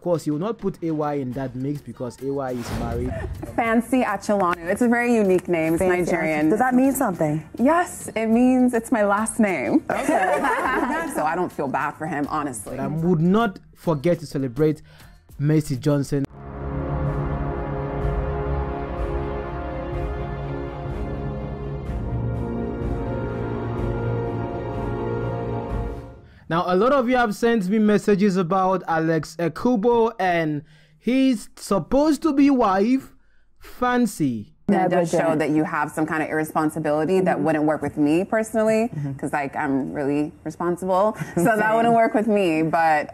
Of course, you will not put AY in that mix because AY is married. Fancy Acholonu. It's a very unique name. It's Nigerian. Does that mean something? Yes, it means it's my last name. Okay. So I don't feel bad for him, honestly. But I would not forget to celebrate Mercy Johnson. Now, a lot of you have sent me messages about Alex Ekubo and his supposed to be wife, Fancy. That does show that you have some kind of irresponsibility that wouldn't work with me personally, because like I'm really responsible, so that wouldn't work with me. But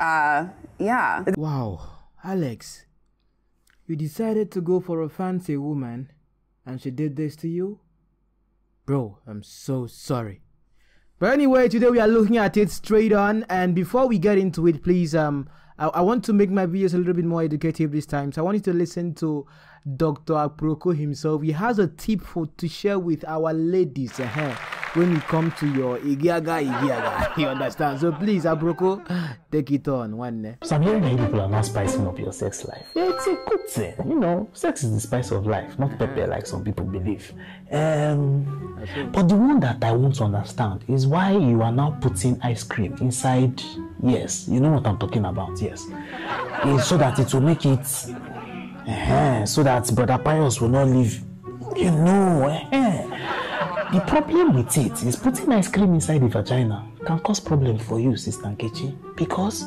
yeah. Wow, Alex, you decided to go for a fancy woman, and she did this to you, bro. I'm so sorry. But anyway, today we are looking at it straight on, and before we get into it, please, I want to make my videos a little bit more educative this time, so I want you to listen to Dr. Abroko himself. He has a tip to share with our ladies when you come to your igiaga, you understand? So please, Abroko, take it on. Some young people are not spicing up your sex life. It's a good thing, you know, sex is the spice of life, not pepper like some people believe. But the one that I want to understand is why you are now putting ice cream inside, yes, you know what I'm talking about, yes, it's so that it will make it, so that Brother Pius will not leave, you know, The problem with it is putting ice cream inside the vagina can cause problems for you, Sister Nkechi, because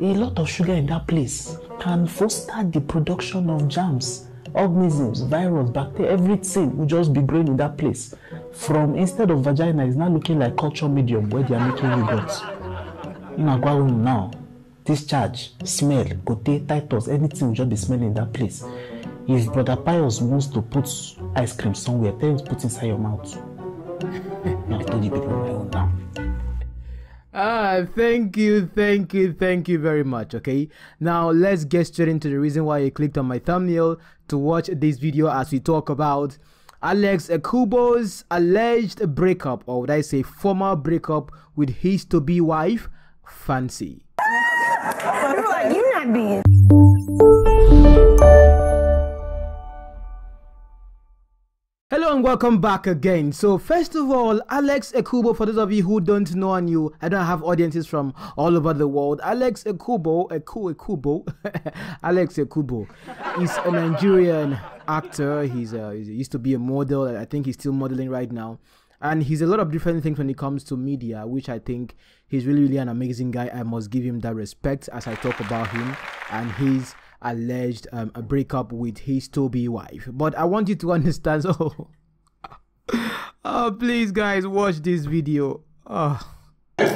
a lot of sugar in that place can foster the production of germs, organisms, virus, bacteria, everything will just be growing in that place. From instead of vagina, it's now looking like culture medium where they are making yogurt. Now, discharge, smell, gote, titus, anything will just be smelling in that place. If Brother Pius wants to put ice cream somewhere, tell him to put inside your mouth. Now, tell the people my own now. Ah, thank you very much. Okay, now let's get straight into the reason why you clicked on my thumbnail to watch this video as we talk about Alex Ekubo's alleged breakup, or would I say formal breakup, with his to-be wife, Fancy. People like, you're not being. Hello and welcome back again. So first of all, Alex Ekubo, for those of you who don't know, and you, I don't have audiences from all over the world, Alex Ekubo, Alex Ekubo is a Nigerian actor. He used to be a model, and I think he's still modeling right now. And he's a lot of different things when it comes to media, which I think he's really an amazing guy. I must give him that respect as I talk about him and his alleged a breakup with his to-be wife. But I want you to understand, so oh, please guys, watch this video. Oh. I'm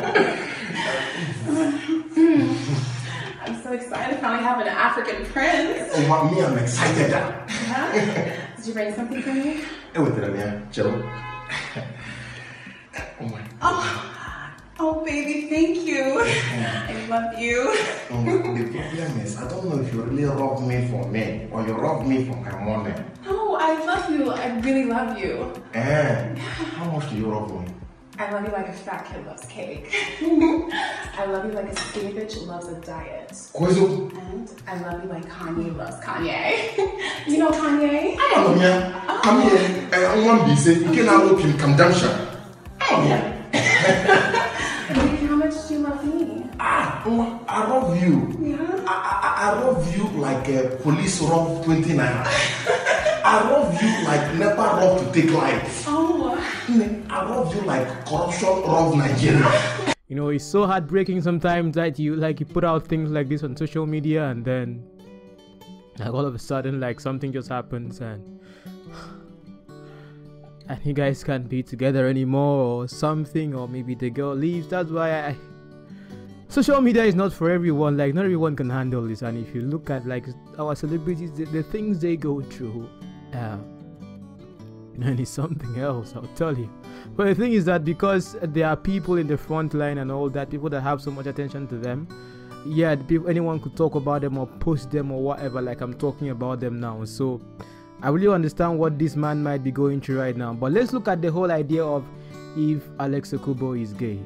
so excited, finally have an African prince. Oh, mommy, I'm excited. Yeah? Did you bring something for me? Oh, baby, thank you. I love you. The problem is, I don't know if you really rob me for me or you rob me for my money. No, I love you. I really love you. And how much do you rob me? I love you like a fat kid loves cake. I love you like a skinny bitch loves a diet. Koizu. And I love you like Kanye loves Kanye. You know Kanye? I don't know. Come here. I want to say, you cannot look in conjunction. How much do you love me? I love you. Yeah. I love you like a police rob 29. I love you like NEPA rob to take life. Oh. I love you like corruption rob Nigeria. You know, it's so heartbreaking sometimes that you you put out things like this on social media, and then all of a sudden something just happens, and you guys can't be together anymore or something, or maybe the girl leaves. That's why social media is not for everyone. Not everyone can handle this. And if you look at our celebrities, the things they go through, and it's something else, I'll tell you. But the thing is that because there are people in the front line and all that, people that have so much attention to them, yeah, anyone could talk about them or post them or whatever, like I'm talking about them now. So I really understand what this man might be going through right now. But let's look at the whole idea of if Alex Ekubo is gay.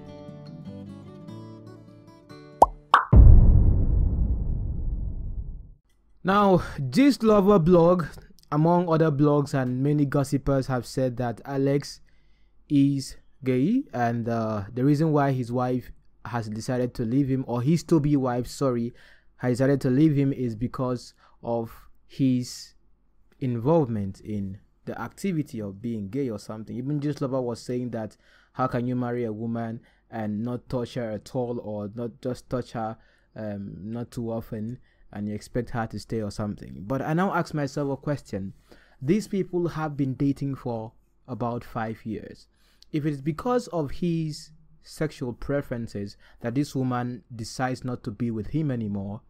Now, Gist Lover blog, among other blogs and many gossipers, have said that Alex is gay, and the reason why his wife has decided to leave him, or his to-be wife, sorry, has decided to leave him, is because of his involvement in the activity of being gay or something. Even Gist Lover was saying that how can you marry a woman and not touch her at all, or not just touch her not too often, and you expect her to stay or something. But I now ask myself a question. These people have been dating for about 5 years. If it is because of his sexual preferences that this woman decides not to be with him anymore,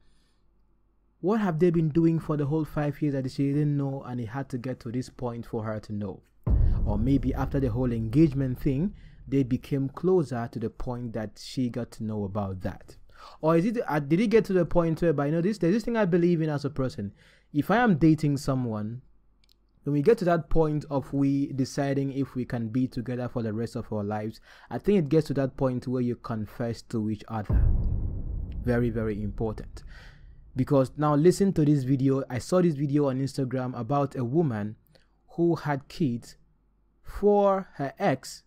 what have they been doing for the whole 5 years that she didn't know, and it had to get to this point for her to know? Or maybe after the whole engagement thing, they became closer to the point that she got to know about that. Or is it, did it get to the point where, by, you know, there's this thing I believe in as a person. If I am dating someone, when we get to that point of we deciding if we can be together for the rest of our lives, I think it gets to that point where you confess to each other. Very, very important. Because now listen to this video. I saw this video on Instagram about a woman who had kids for her ex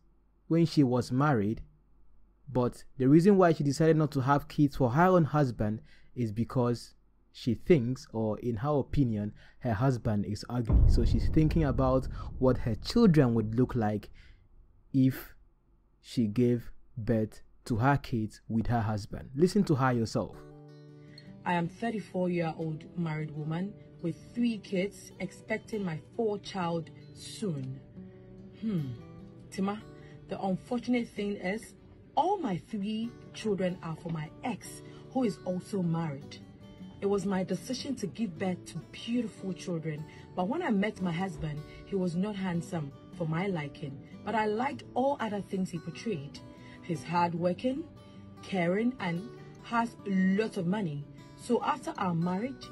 when she was married. But the reason why she decided not to have kids for her own husband is because she thinks, or in her opinion, her husband is ugly. So she's thinking about what her children would look like if she gave birth to her kids with her husband. Listen to her yourself. I am 34-year-old married woman with 3 kids, expecting my 4th child soon. Tima, the unfortunate thing is, all my 3 children are for my ex, who is also married. It was my decision to give birth to beautiful children, but when I met my husband, he was not handsome for my liking, but I liked all other things he portrayed. He's hardworking, caring, and has a lot of money. So after our marriage,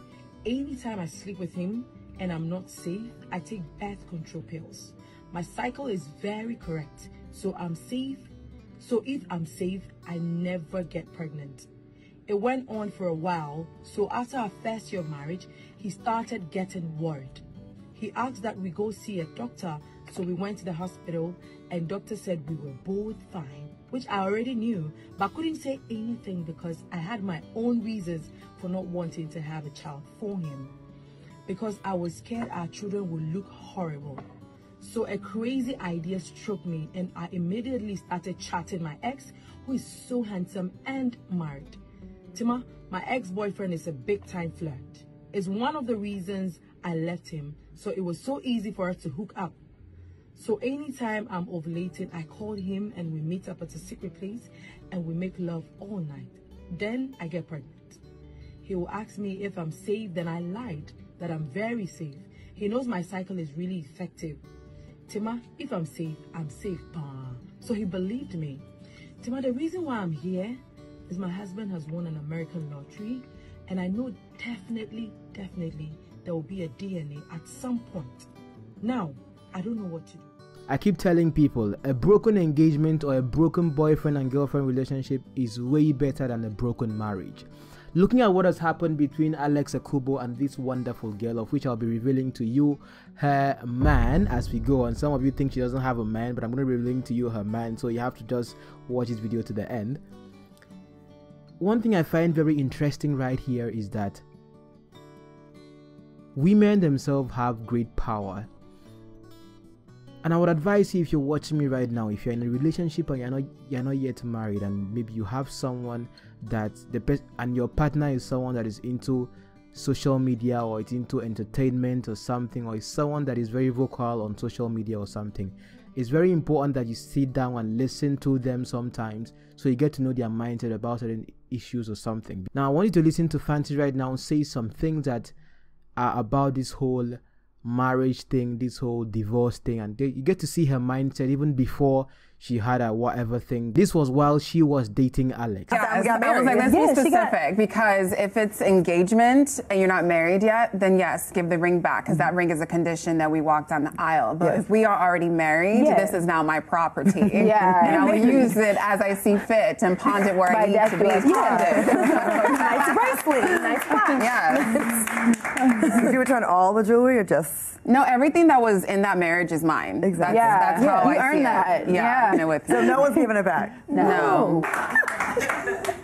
anytime I sleep with him and I'm not safe, I take birth control pills. My cycle is very correct, so I'm safe. So if I'm safe, I never get pregnant. It went on for a while, so after our 1st year of marriage, he started getting worried. He asked that we go see a doctor, so we went to the hospital, and doctor said we were both fine, which I already knew, but couldn't say anything because I had my own reasons for not wanting to have a child for him, because I was scared our children would look horrible. So a crazy idea struck me, and I immediately started chatting my ex, who is so handsome and married. Tima, my ex-boyfriend is a big-time flirt. It's one of the reasons I left him, so it was so easy for us to hook up. So anytime I'm ovulating, I call him and we meet up at a secret place and we make love all night. Then I get pregnant. He will ask me if I'm safe, then I lied that I'm very safe. He knows my cycle is really effective. Tima, if I'm safe, bah. So he believed me. Tima, the reason why I'm here is my husband has won an American lottery, and I know definitely there will be a DNA at some point. Now, I don't know what to do. I keep telling people, a broken engagement or a broken boyfriend and girlfriend relationship is way better than a broken marriage. Looking at what has happened between Alex Ekubo and this wonderful girl, of which I'll be revealing to you her man as we go on. Some of you think she doesn't have a man, but I'm going to be revealing to you her man, so you have to just watch this video to the end. One thing I find very interesting right here is that women themselves have great power. And I would advise you, if you're watching me right now, if you're in a relationship and you're not yet married, and maybe you have someone that and your partner is someone that is into social media, or it's into entertainment or something, or is someone that is very vocal on social media or something, it's very important that you sit down and listen to them sometimes, so you get to know their mindset about certain issues or something. Now I want you to listen to Fancy right now say some things that are about this whole marriage thing, this whole divorce thing, and you get to see her mindset even before she had a whatever thing. This was while she was dating Alex. Yeah, I was like, let's be specific, because if it's engagement and you're not married yet, then yes, give the ring back, because that ring is a condition that we walk down the aisle. But if we are already married, this is now my property. And I will use it as I see fit and pond it where I need to be. Nice bracelet, nice watch. Yes. Did you return all the jewelry or just? No, everything that was in that marriage is mine. Exactly. That's how I earned that. Yeah. So no one's giving it back? No.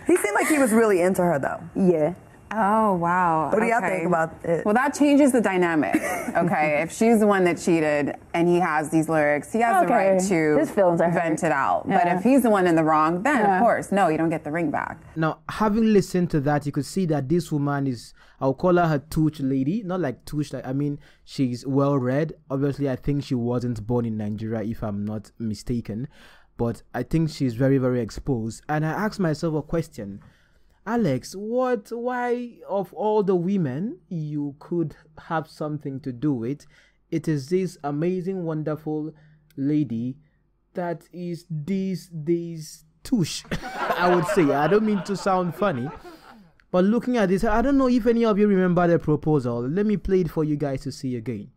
He seemed like he was really into her, though. Yeah. Oh, wow. What do y'all think about it? Well, that changes the dynamic, okay? If she's the one that cheated and he has these lyrics, he has the right to vent it out. Yeah. But if he's the one in the wrong, then, of course, no, you don't get the ring back. Now, having listened to that, you could see that this woman is, I'll call her touch lady. Not like touch, like, I mean, she's well-read. Obviously, I think she wasn't born in Nigeria, if I'm not mistaken. But I think she's very, very exposed. And I asked myself a question. Alex, why of all the women you could have something to do with, it is this amazing, wonderful lady that is this touche, I would say. I don't mean to sound funny, but looking at this, I don't know if any of you remember the proposal. Let me play it for you guys to see again.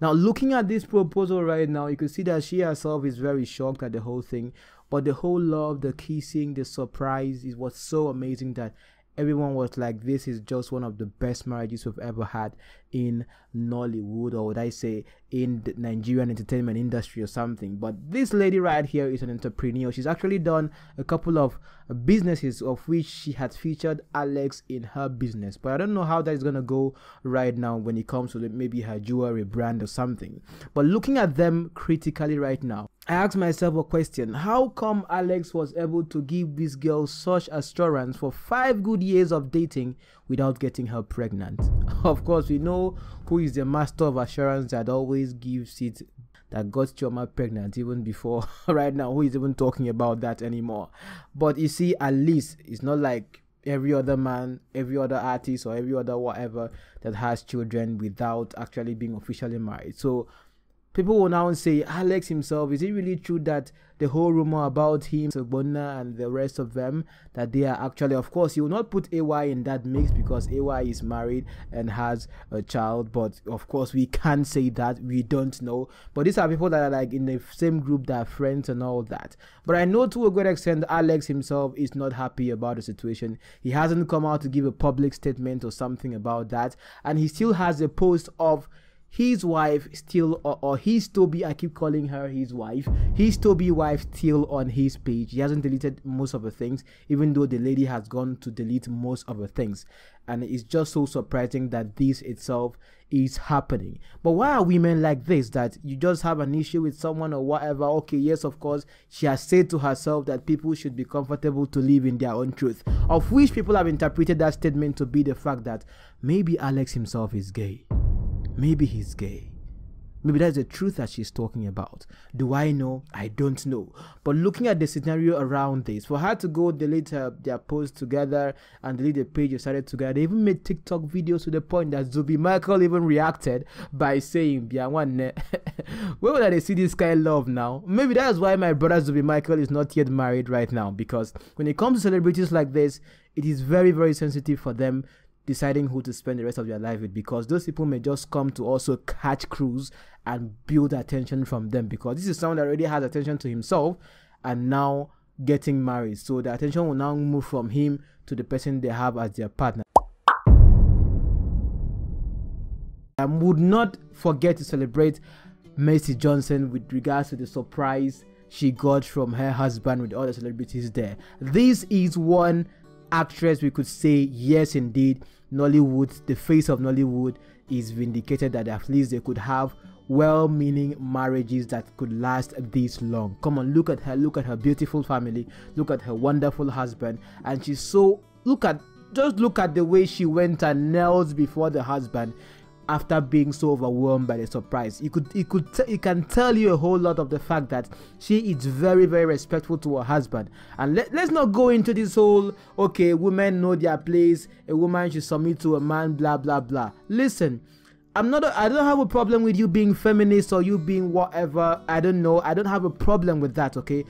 Now, looking at this proposal right now, you can see that she herself is very shocked at the whole thing. But the whole love, the kissing, the surprise, it was so amazing that everyone was like, this is just one of the best marriages we've ever had in Nollywood, or would I say in the Nigerian entertainment industry or something. But this lady right here is an entrepreneur. She's actually done a couple of businesses, of which she had featured Alex in her business. But I don't know how that is going to go right now when it comes to maybe her jewelry brand or something. But looking at them critically right now, I asked myself a question. How come Alex was able to give this girl such assurance for 5 good years of dating without getting her pregnant? Of course, we know who is the master of assurance that always gives it, that got Chioma pregnant even before right now. Who is even talking about that anymore? But you see, at least it's not like every other man, every other artist, or every other whatever that has children without actually being officially married. So people will now say, Alex himself, is it really true that the whole rumor about him, Sabona and the rest of them, that they are actually, of course, you will not put AY in that mix because AY is married and has a child, but of course we can't say that, we don't know. But these are people that are like in the same group, that are friends and all that. But I know to a great extent Alex himself is not happy about the situation. He hasn't come out to give a public statement or something about that, and he still has a post of his wife still, or his Toby, I keep calling her his wife, his Toby wife still on his page. He hasn't deleted most of the things, even though the lady has gone to delete most of the things. And it's just so surprising that this itself is happening. But why are women like this, that you just have an issue with someone or whatever? Okay, yes, of course, she has said to herself that people should be comfortable to live in their own truth, of which people have interpreted that statement to be the fact that maybe Alex himself is gay. Maybe he's gay. Maybe that's the truth that she's talking about. Do I know? I don't know. But looking at the scenario around this, for her to go delete their posts together and delete the page you started together, they even made TikTok videos to the point that Zuby Michael even reacted by saying, Biawane, where would I see this guy love now? Maybe that's why my brother Zuby Michael is not yet married right now, because when it comes to celebrities like this, it is very, very sensitive for them deciding who to spend the rest of their life with, because those people may just come to also catch crews and build attention from them, because this is someone that already has attention to himself and now getting married. So the attention will now move from him to the person they have as their partner. I would not forget to celebrate Mercy Johnson with regards to the surprise she got from her husband with all the celebrities there. This is one actress we could say, yes indeed, Nollywood, the face of Nollywood is vindicated, that at least they could have well-meaning marriages that could last this long. Come on, look at her, look at her beautiful family, look at her wonderful husband, and she's so, just look at the way she went and knelt before the husband after being so overwhelmed by the surprise. It can tell you a whole lot of the fact that she is very, very respectful to her husband. And let's not go into this whole, okay, women know their place, a woman should submit to a man, blah blah blah. Listen, I don't have a problem with you being feminist or you being whatever, I don't know, I don't have a problem with that, okay?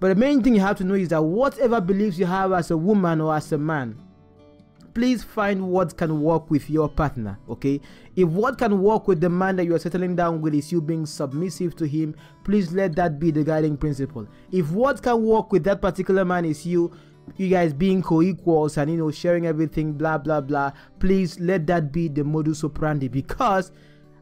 But the main thing you have to know is that whatever beliefs you have as a woman or as a man, please find what can work with your partner, okay? If what can work with the man that you are settling down with is you being submissive to him, please let that be the guiding principle. If what can work with that particular man is you you guys being co-equals and, you know, sharing everything, blah blah blah. Please let that be the modus operandi, because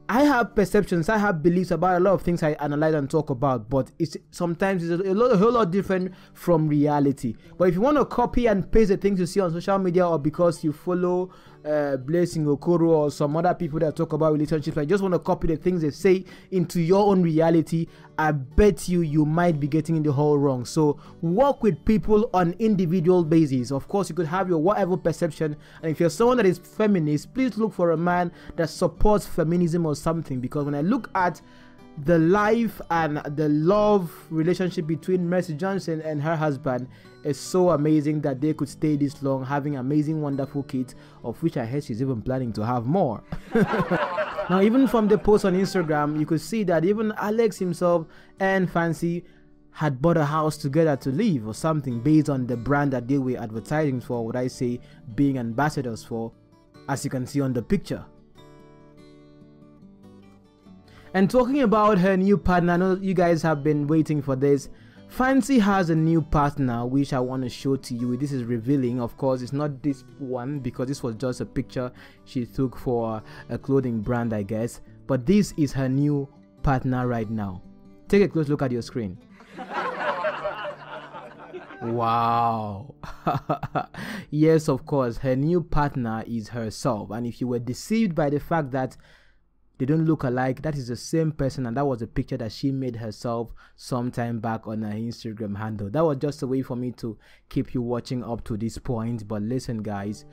I have perceptions, I have beliefs about a lot of things I analyze and talk about, but it's sometimes it's a whole lot different from reality. But if you want to copy and paste the things you see on social media, or because you follow Blessing Okoro or some other people that talk about relationships, I just want to copy the things they say into your own reality, I bet you might be getting the whole wrong. So work with people on individual basis. Of course, you could have your whatever perception, and if you're someone that is feminist, please look for a man that supports feminism or something, because when I look at the life and the love relationship between Mercy Johnson and her husband, is so amazing that they could stay this long, having amazing, wonderful kids, of which I heard she's even planning to have more. Now, even from the post on Instagram, you could see that even Alex himself and Fancy had bought a house together to live or something, based on the brand that they were advertising for, would I say, being ambassadors for, as you can see on the picture. And talking about her new partner, I know you guys have been waiting for this. Fancy has a new partner, which I want to show to you. This is revealing. Of course, it's not this one, because this was just a picture she took for a clothing brand, I guess. But this is her new partner right now. Take a close look at your screen. Wow. Yes, of course, her new partner is herself. And if you were deceived by the fact that they don't look alike, that is the same person, and that was a picture that she made herself some time back on her Instagram handle. That was just a way for me to keep you watching up to this point. But listen guys,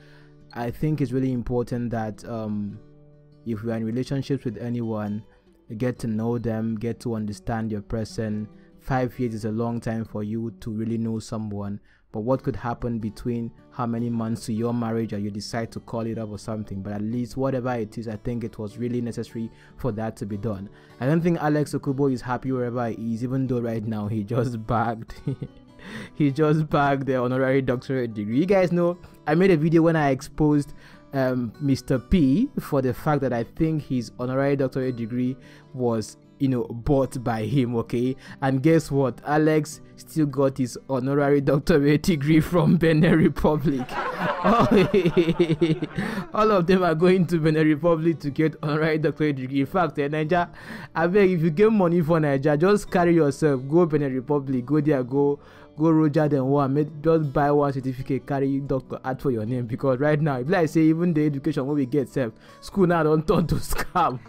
I think it's really important that if you are in relationships with anyone, you get to know them, get to understand your person. 5 years is a long time for you to really know someone, but what could happen between how many months to your marriage, or you decide to call it up or something. But at least whatever it is, I think it was really necessary for that to be done. I don't think Alex Ekubo is happy wherever he is, even though right now he just bagged he just bagged the honorary doctorate degree. You guys know I made a video when I exposed Mr. P for the fact that I think his honorary doctorate degree was, you know, bought by him, okay? And guess what? Alex still got his honorary doctorate degree from Benin Republic. Oh, all of them are going to Benin Republic to get honorary doctorate degree. In fact, Nigeria, I beg, if you get money for Nigeria, just carry yourself, go Benin Republic, go there, go Roger then one, just buy one certificate, carry doctor ad for your name. Because right now, if like I say, even the education what we get self, school now don't turn to scam.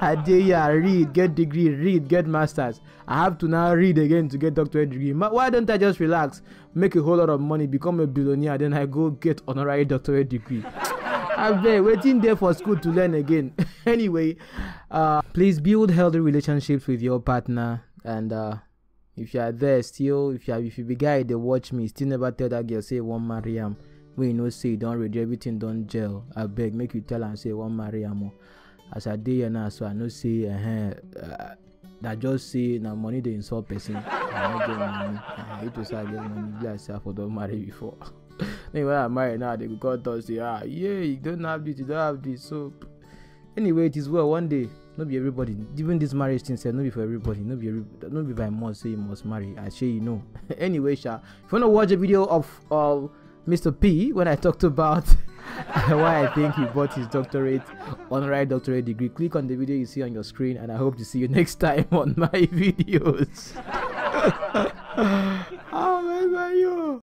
I dare ya, read, get degree, read, get masters. I have to now read again to get doctorate degree. Why don't I just relax, make a whole lot of money, become a billionaire, then I go get honorary doctorate degree? I've been waiting there for school to learn again. Anyway, please build healthy relationships with your partner. And if you are there still, if you be guy they watch me, still never tell that girl say one Mariam. We know say don't read everything, don't gel. I beg, make you tell and say one Mariam. As I did here now, so I know say that just say now money they insult person. I don't get money. It was I get money. Bless I for don't marry before. Anyway, I'm married now. They could call us say, ah, yeah, you don't have this, you don't have this. So anyway, it is well. One day, not be everybody. Even this marriage thing said, not be for everybody. Not be by must say you must marry. I say you know. Anyway, Sha, if you wanna watch a video of Mr. P when I talked about why I think he bought his doctorate, honorary doctorate degree, click on the video you see on your screen, and I hope to see you next time on my videos. Oh, man,